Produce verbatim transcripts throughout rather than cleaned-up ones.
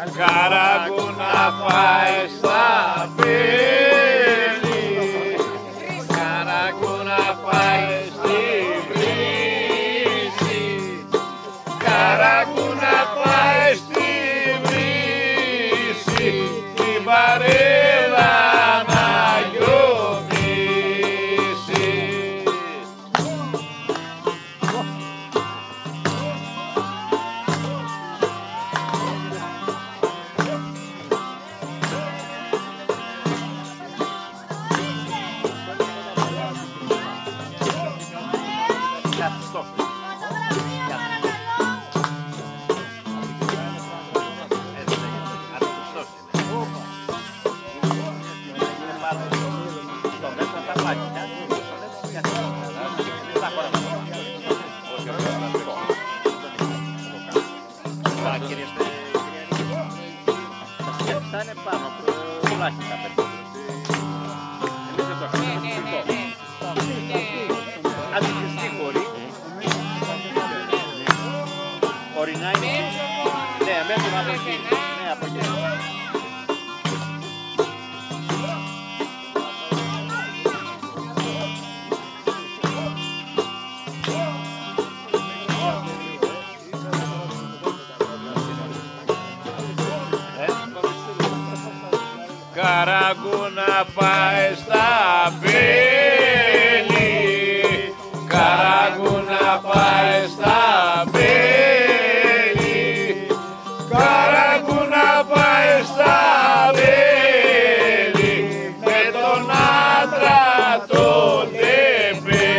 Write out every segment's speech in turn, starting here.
Καραγκούνα πάει στα πύλη, Καραγκούνα πάει στη βρύση, Καραγκούνα πάει στη βρύση, την βαρέλα να γιομίσει. Καραγκούνα πάει στα πύλη, Καραγκούνα πάει στα πύλη, Καραγκούνα πάει στα πύλη, με τον άντρα τον τεπέλη.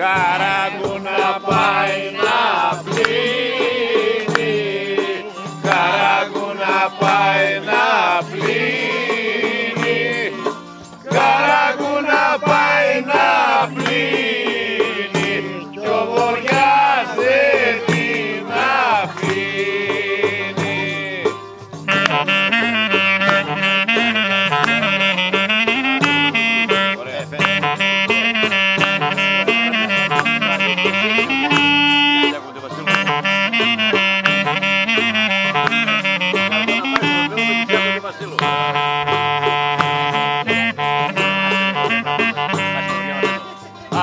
Καραγκούνα πάει να πλύνει, Καραγκούνα πάει να πλύνει, Καραγκούνα πάει να πλύνει, κι ο βοριάς δεν την αφήνει.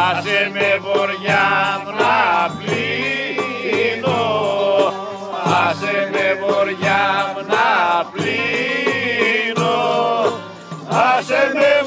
Άσε με βοριά να πλύνω, άσε με βοριά να πλύνω, άσε με